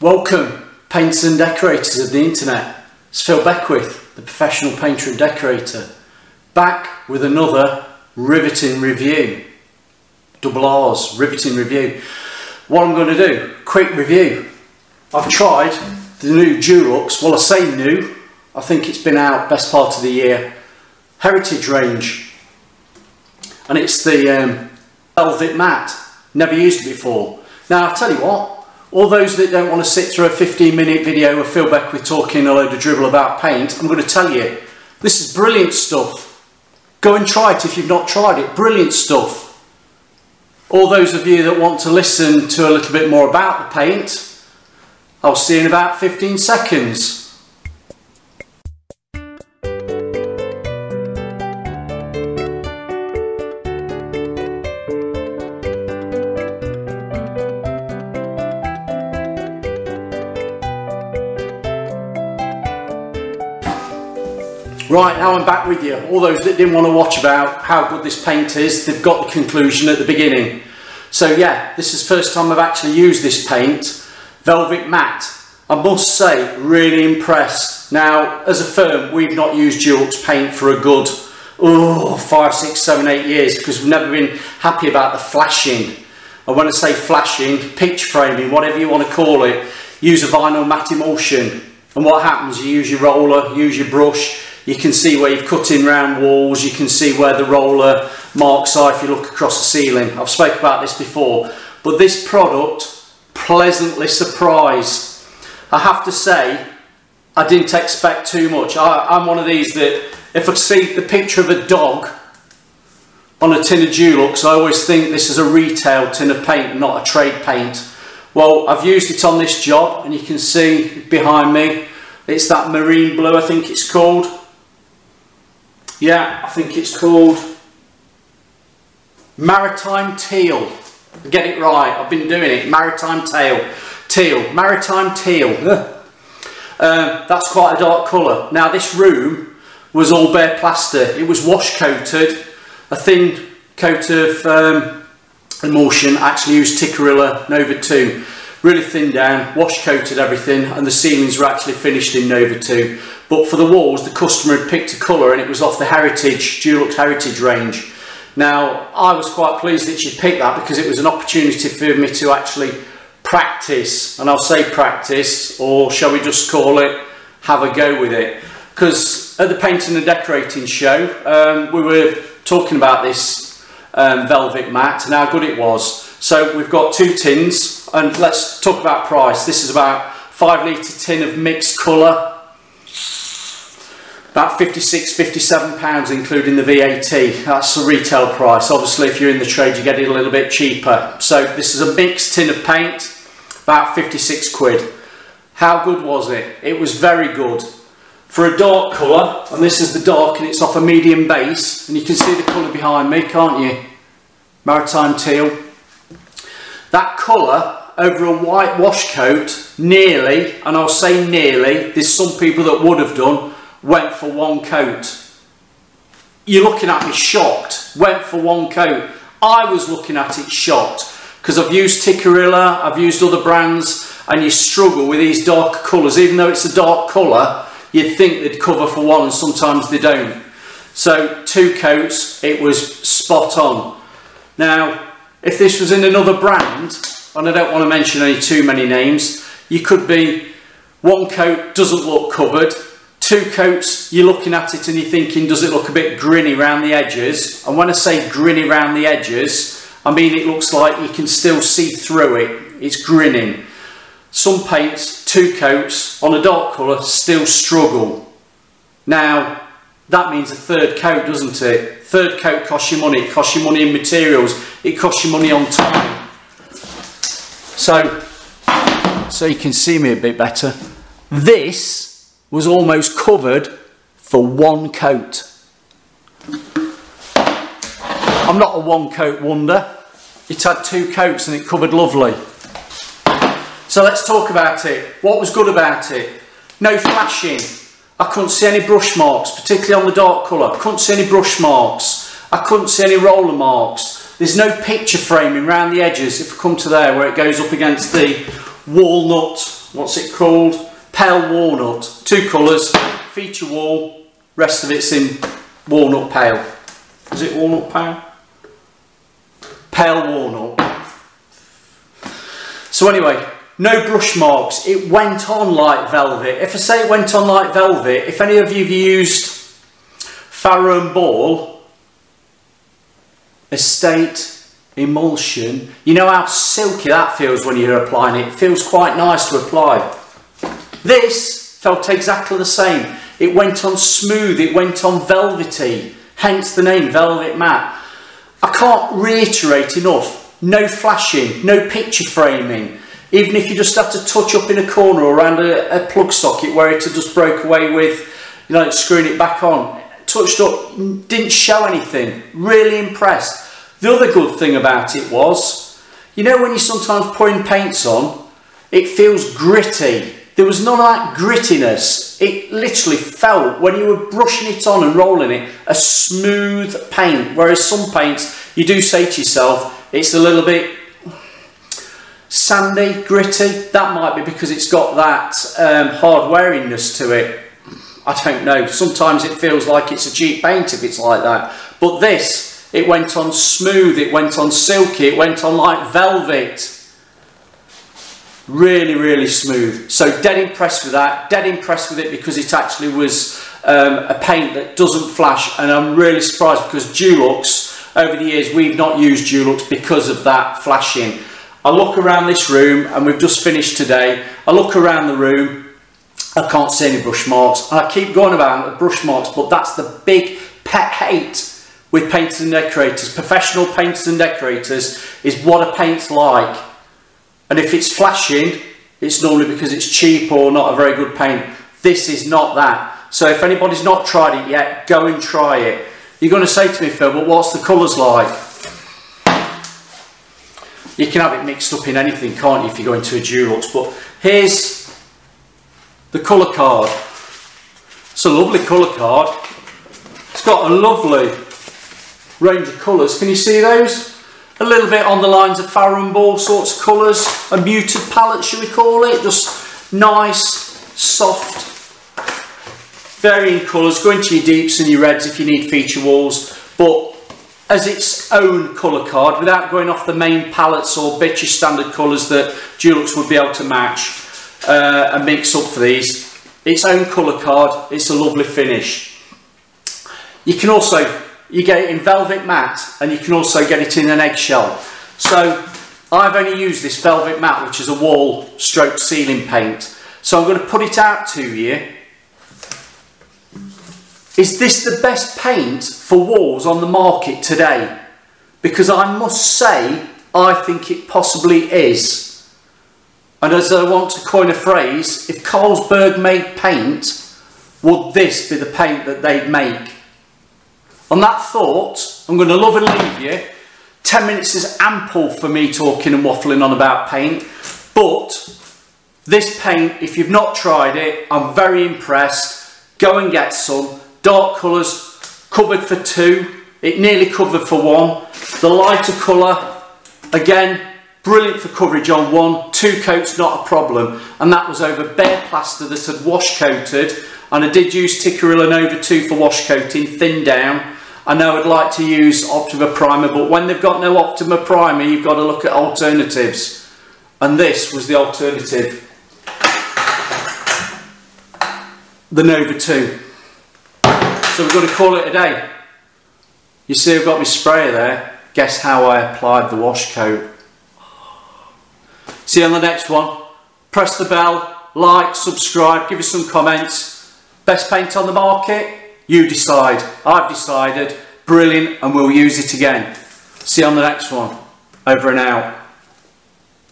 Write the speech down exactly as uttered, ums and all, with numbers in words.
Welcome, painters and decorators of the internet. It's Phil Beckwith, the professional painter and decorator, back with another riveting review. Double R's, riveting review. What I'm going to do, quick review. I've tried the new Dulux, well I say new, I think it's been out best part of the year, Heritage range. And it's the um, Velvet Matt, never used it before. Now I'll tell you what, all those that don't want to sit through a fifteen minute video of Phil Beckwith talking a load of dribble about paint, I'm going to tell you, this is brilliant stuff. Go and try it if you've not tried it. Brilliant stuff. All those of you that want to listen to a little bit more about the paint, I'll see you in about fifteen seconds. Right, now I'm back with you. All those that didn't want to watch about how good this paint is, they've got the conclusion at the beginning. So yeah, this is the first time I've actually used this paint, Velvet Matte. I must say, really impressed. Now, as a firm, we've not used Dulux paint for a good oh, five, six, seven, eight years because we've never been happy about the flashing. And when I say flashing, pitch framing, whatever you want to call it, use a vinyl matte emulsion. And what happens, you use your roller, use your brush, you can see where you've cut in round walls, you can see where the roller marks are if you look across the ceiling. I've spoken about this before, but this product, pleasantly surprised. I have to say, I didn't expect too much. I, I'm one of these that, if I see the picture of a dog on a tin of Dulux, I always think this is a retail tin of paint, not a trade paint. Well, I've used it on this job, and you can see behind me, it's that marine blue, I think it's called. Yeah, I think it's called Maritime Teal. Get it right, I've been doing it. Maritime Teal. Teal. Maritime Teal. um, that's quite a dark colour. Now, this room was all bare plaster. It was wash coated. A thin coat of um, emulsion. I actually used Tikkurila Nova two. Really thinned down, wash coated everything, and the ceilings were actually finished in Nova two. But for the walls, the customer had picked a colour and it was off the Heritage, Dulux Heritage range. Now, I was quite pleased that she picked that because it was an opportunity for me to actually practice, and I'll say practice, or shall we just call it, have a go with it. Because at the Painting and Decorating show, um, we were talking about this um, Velvet Matte and how good it was. So we've got two tins, and let's talk about price. This is about five litre tin of mixed colour, about fifty-six, fifty-seven pounds including the V A T. That's the retail price. Obviously if you're in the trade you get it a little bit cheaper. So this is a mixed tin of paint, about fifty-six quid. How good was it? It was very good. For a dark colour, and this is the dark and it's off a medium base, and you can see the colour behind me, can't you? Maritime Teal. That colour over a white wash coat nearly, and I'll say nearly, there's some people that would have done, went for one coat. You're looking at me shocked, went for one coat. I was looking at it shocked because I've used Tikkurila, I've used other brands, and you struggle with these dark colours. Even though it's a dark colour, you'd think they'd cover for one and sometimes they don't. So two coats, it was spot on. Now, if this was in another brand, and I don't want to mention any too many names, you could be one coat doesn't look covered, two coats you're looking at it and you're thinking does it look a bit grinny round the edges, and when I say grinny round the edges I mean it looks like you can still see through it, it's grinning. Some paints, two coats on a dark colour still struggle. Now that means a third coat, doesn't it? Third coat costs you money, it costs you money in materials, it costs you money on time. So, so you can see me a bit better. This was almost covered for one coat. I'm not a one coat wonder. It had two coats and it covered lovely. So let's talk about it. What was good about it? No flashing. I couldn't see any brush marks, particularly on the dark colour. I couldn't see any brush marks. I couldn't see any roller marks. There's no picture framing around the edges, if I come to there, where it goes up against the walnut what's it called? Pale Walnut. Two colours, feature wall, rest of it's in walnut pale. Is it walnut pale? Pale walnut. So anyway, no brush marks. It went on like velvet. If I say it went on like velvet, if any of you have used Farrow and Ball Estate Emulsion, you know how silky that feels when you're applying it. It feels quite nice to apply. This felt exactly the same. It went on smooth, it went on velvety, hence the name Velvet Matte. I can't reiterate enough, no flashing, no picture framing. Even if you just had to touch up in a corner or around a, a plug socket where it had just broke away with, you know, screwing it back on, touched up, didn't show anything. Really impressed. The other good thing about it was, you know when you're sometimes pouring paints on, it feels gritty. There was none of that grittiness. It literally felt, when you were brushing it on and rolling it, a smooth paint. Whereas some paints, you do say to yourself, it's a little bit sandy, gritty. That might be because it's got that um, hard weariness to it. I don't know. Sometimes it feels like it's a cheap paint if it's like that. But this, it went on smooth, it went on silky, it went on like velvet. Really, really smooth. So dead impressed with that, dead impressed with it because it actually was um, a paint that doesn't flash, and I'm really surprised because Dulux, over the years we've not used Dulux because of that flashing. I look around this room, and we've just finished today, I look around the room, I can't see any brush marks, and I keep going about the brush marks, but that's the big pet hate with painters and decorators, professional painters and decorators, is what a paint's like. And if it's flashing, it's normally because it's cheap or not a very good paint. This is not that. So if anybody's not tried it yet, go and try it. You're going to say to me, Phil, but what's the colours like? You can have it mixed up in anything, can't you, if you go into a Dulux. But here's the colour card. It's a lovely colour card. It's got a lovely range of colours. Can you see those? A little bit on the lines of Farrow and Ball sorts of colours, a muted palette, should we call it? Just nice, soft, varying colours. Go into your deeps and your reds if you need feature walls, but as its own colour card, without going off the main palettes or bitchy standard colours that Dulux would be able to match uh, and mix up for these. Its own colour card, it's a lovely finish. You can also. You get it in Velvet Matte, and you can also get it in an eggshell. So I've only used this Velvet Matte, which is a wall stroke ceiling paint. So I'm going to put it out to you. Is this the best paint for walls on the market today? Because I must say, I think it possibly is. And as I want to coin a phrase, if Carlsberg made paint, would this be the paint that they'd make? On that thought, I'm going to love and leave you. ten minutes is ample for me talking and waffling on about paint. But this paint, if you've not tried it, I'm very impressed. Go and get some. Dark colours, covered for two. It nearly covered for one. The lighter colour, again, brilliant for coverage on one. Two coats, not a problem. And that was over bare plaster that had wash coated. And I did use Tikkurila Nova two for wash coating, thin down. I know I'd like to use Optima Primer, but when they've got no Optima Primer, you've got to look at alternatives. And this was the alternative. The Nova two. So we're going to call it a day. You see I've got my sprayer there. Guess how I applied the wash coat. See you on the next one. Press the bell, like, subscribe, give us some comments. Best paint on the market? You decide. I've decided. Brilliant, and we'll use it again. See you on the next one. Over and out.